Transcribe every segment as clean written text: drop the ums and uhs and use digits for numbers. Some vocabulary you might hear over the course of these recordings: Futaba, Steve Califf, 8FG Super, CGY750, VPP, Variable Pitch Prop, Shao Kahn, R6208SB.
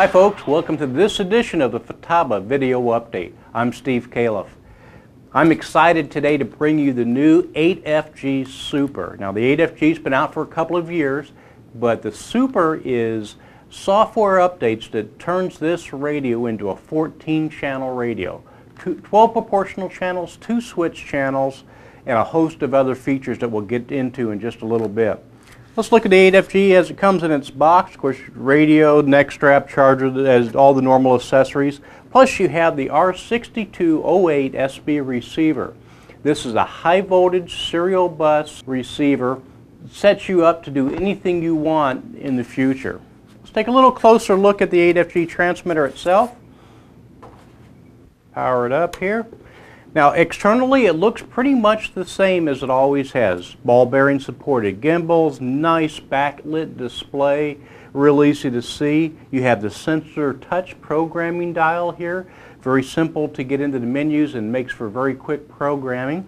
Hi folks, welcome to this edition of the Futaba video update. I'm Steve Califf. I'm excited today to bring you the new 8FG Super. Now the 8FG's been out for a couple of years, but the Super is software updates that turns this radio into a 14-channel radio. 12 proportional channels, 2 switch channels, and a host of other features that we'll get into in just a little bit. Let's look at the 8FG as it comes in its box. Of course, radio, neck strap, charger, as all the normal accessories. Plus you have the R6208SB receiver. This is a high voltage serial bus receiver. It sets you up to do anything you want in the future. Let's take a little closer look at the 8FG transmitter itself. Power it up here. Now externally it looks pretty much the same as it always has. Ball bearing supported gimbals, nice backlit display, real easy to see. You have the sensor touch programming dial here. Very simple to get into the menus and makes for very quick programming.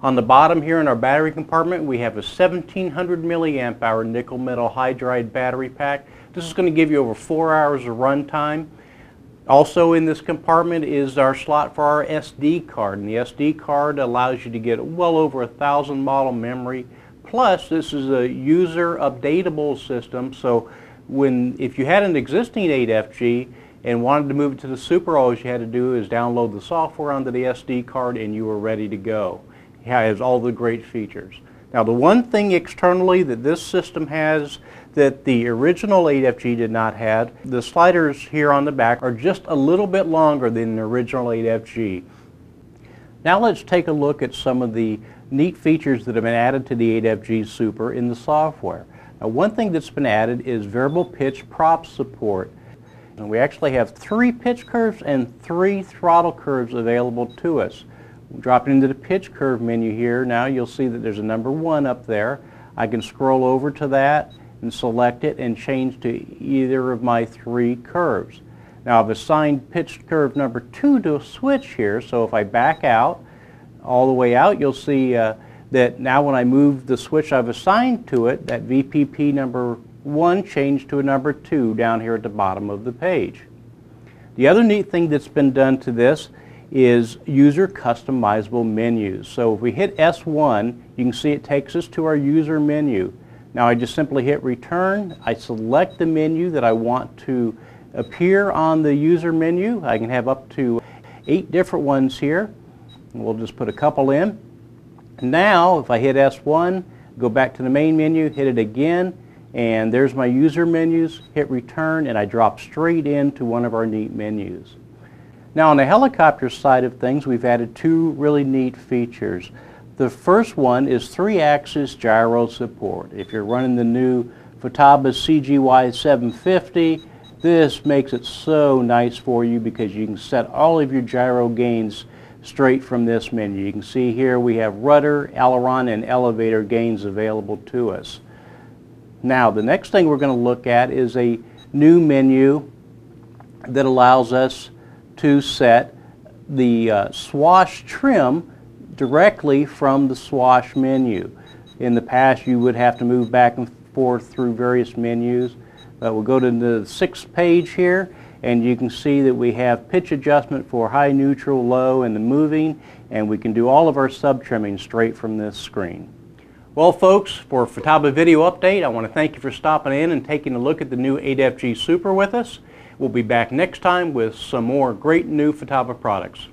On the bottom here in our battery compartment we have a 1700 milliamp hour nickel metal hydride battery pack. This is going to give you over 4 hours of run time. Also in this compartment is our slot for our SD card, and the SD card allows you to get well over 1,000 model memory. Plus this is a user updatable system, so if you had an existing 8FG and wanted to move it to the Super, all you had to do is download the software onto the SD card and you were ready to go. It has all the great features. Now the one thing externally that this system has that the original 8FG did not have, the sliders here on the back are just a little bit longer than the original 8FG. Now let's take a look at some of the neat features that have been added to the 8FG Super in the software. Now one thing that's been added is variable pitch prop support. And we actually have 3 pitch curves and 3 throttle curves available to us. Drop into the pitch curve menu here. Now you'll see that there's a number 1 up there. I can scroll over to that and select it and change to either of my 3 curves. Now I've assigned pitch curve number 2 to a switch here, so if I back out all the way out, you'll see that now when I move the switch I've assigned to it, that VPP number 1 changed to a number 2 down here at the bottom of the page. The other neat thing that's been done to this is user customizable menus. So if we hit S1, you can see it takes us to our user menu. Now I just simply hit return, I select the menu that I want to appear on the user menu. I can have up to 8 different ones here. We'll just put a couple in. Now if I hit S1, go back to the main menu, hit it again, and there's my user menus, hit return, and I drop straight into one of our neat menus. Now on the helicopter side of things, we've added 2 really neat features. The first one is 3-axis gyro support. If you're running the new Futaba CGY750, this makes it so nice for you because you can set all of your gyro gains straight from this menu. You can see here we have rudder, aileron, and elevator gains available to us. Now the next thing we're going to look at is a new menu that allows us to set the swash trim directly from the swash menu. In the past you would have to move back and forth through various menus. We'll go to the 6th page here and you can see that we have pitch adjustment for high, neutral, low, and the moving, and we can do all of our sub trimming straight from this screen. Well folks, for Futaba video update, I want to thank you for stopping in and taking a look at the new 8FG Super with us. We'll be back next time with some more great new Futaba products.